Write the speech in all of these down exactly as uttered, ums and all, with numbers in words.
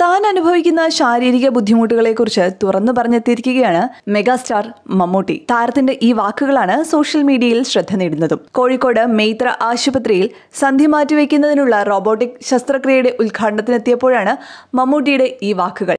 താൻ അനുഭവിക്കുന്ന ശാരീരിക ബുദ്ധിമുട്ടുകളെക്കുറിച്ച് തുറന്നു പറഞ്ഞെത്തിയിരിക്കുകയാണ് മെഗാസ്റ്റാർ മമ്മൂട്ടി. താരത്തിന്റെ ഈ വാക്കുകളാണ് സോഷ്യൽ മീഡിയയിൽ ശ്രദ്ധ നേടുന്നതും. കോഴിക്കോട് മെയ്ത്ര ആശുപത്രിയിൽ സന്ധി മാറ്റിവെക്കുന്നതിനുള്ള റോബോട്ടിക് ശസ്ത്രക്രിയയുടെ ഉദ്ഘാടനത്തിനെത്തിയപ്പോഴാണ് മമ്മൂട്ടിയുടെ ഈ വാക്കുകൾ.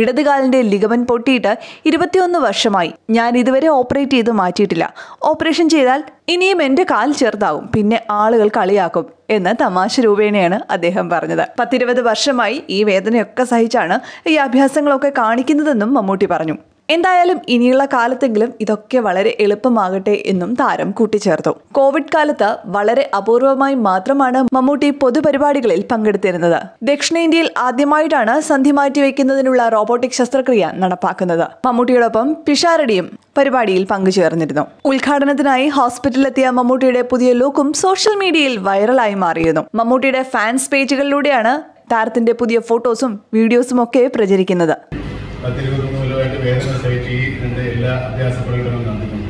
ഇടതുകാലിന്റെ ലിഗമൻ പൊട്ടിയിട്ട് ഇരുപത്തിയൊന്ന് വർഷമായി. ഞാൻ ഇതുവരെ ഓപ്പറേറ്റ് ചെയ്ത് മാറ്റിയിട്ടില്ല. ഓപ്പറേഷൻ ചെയ്താൽ ഇനിയും എന്റെ കാൽ ചെറുതാവും, പിന്നെ ആളുകൾ കളിയാക്കും എന്ന് തമാശ രൂപേണയാണ് അദ്ദേഹം പറഞ്ഞത്. പത്തിരുപത് വർഷമായി ഈ വേദനയൊക്കെ സഹിച്ചാണ് ഈ അഭ്യാസങ്ങളൊക്കെ കാണിക്കുന്നതെന്നും മമ്മൂട്ടി പറഞ്ഞു. എന്തായാലും ഇനിയുള്ള കാലത്തെങ്കിലും ഇതൊക്കെ വളരെ എളുപ്പമാകട്ടെ എന്നും താരം കൂട്ടിച്ചേർത്തു. കോവിഡ് കാലത്ത് വളരെ അപൂർവമായി മാത്രമാണ് മമ്മൂട്ടി പൊതുപരിപാടികളിൽ പങ്കെടുത്തിരുന്നത്. ദക്ഷിണേന്ത്യയിൽ ആദ്യമായിട്ടാണ് സന്ധി മാറ്റിവെക്കുന്നതിനുള്ള റോബോട്ടിക് ശസ്ത്രക്രിയ നടപ്പാക്കുന്നത്. മമ്മൂട്ടിയോടൊപ്പം പിഷാരടിയും പരിപാടിയിൽ പങ്കുചേർന്നിരുന്നു. ഉദ്ഘാടനത്തിനായി ഹോസ്പിറ്റലിലെത്തിയ മമ്മൂട്ടിയുടെ പുതിയ ലുക്കും സോഷ്യൽ മീഡിയയിൽ വൈറലായി മാറിയിരുന്നു. മമ്മൂട്ടിയുടെ ഫാൻസ് പേജുകളിലൂടെയാണ് താരത്തിന്റെ പുതിയ ഫോട്ടോസും വീഡിയോസും ഒക്കെ പ്രചരിക്കുന്നത്. പത്തിരുപത് മൂലമായിട്ട് വേദന സഹിച്ച് ഈ രണ്ട് എല്ലാ അഭ്യാസ പ്രകടനവും നടന്നിട്ടുണ്ട്.